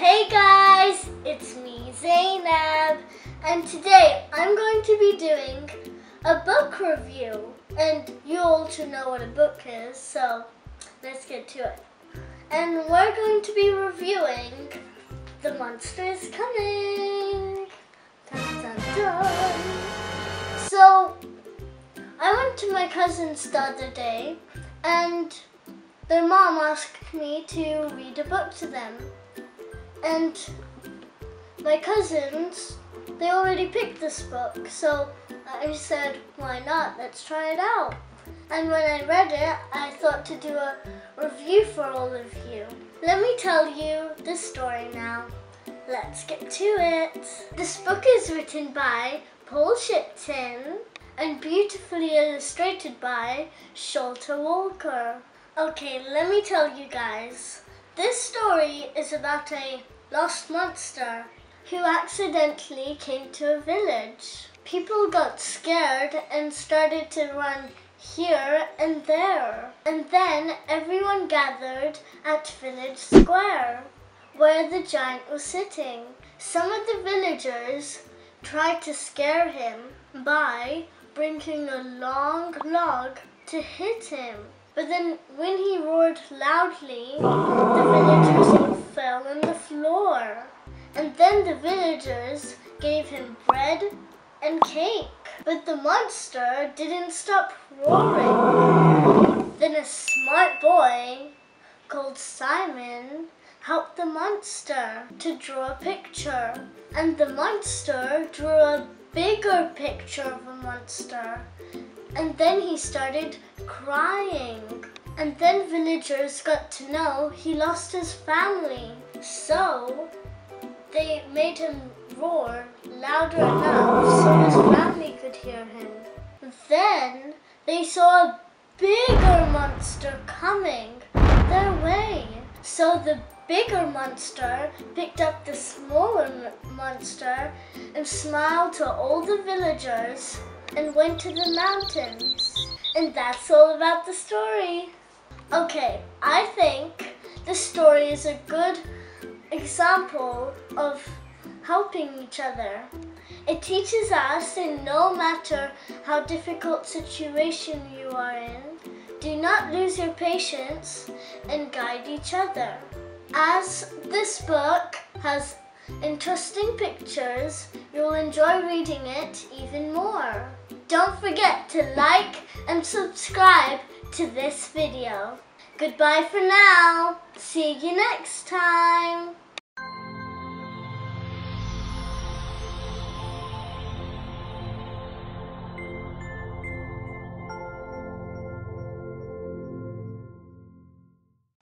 Hey guys, it's me, Zainab, and today I'm going to be doing a book review, and you all should know what a book is, so let's get to it. And we're going to be reviewing The Monster is Coming. Dun, dun, dun. So, I went to my cousin's the other day, and their mom asked me to read a book to them, and my cousins, they already picked this book, so I said, why not, let's try it out. And when I read it, I thought to do a review for all of you. Let me tell you the story now. Let's get to it. This book is written by Paul Shipton and beautifully illustrated by Shelton Walker. Okay, let me tell you guys. This story is about a lost monster who accidentally came to a village. People got scared and started to run here and there. And then everyone gathered at Village Square, where the giant was sitting. Some of the villagers tried to scare him by bringing a long log to hit him. But then when he roared loudly, the villagers fell on the floor. And then the villagers gave him bread and cake. But the monster didn't stop roaring. Then a smart boy called Simon helped the monster to draw a picture. And the monster drew a bigger picture of a monster. And then he started crying. And then villagers got to know he lost his family. So they made him roar louder enough so his family could hear him. Then they saw a bigger monster coming their way. So the bigger monster picked up the smaller monster and smiled to all the villagers and went to the mountains. And that's all about the story. Okay, I think this story is a good example of helping each other. It teaches us that no matter how difficult situation you are in, do not lose your patience and guide each other. As this book has interesting pictures, you'll enjoy reading it even more. Don't forget to like and subscribe to this video. Goodbye for now. See you next time.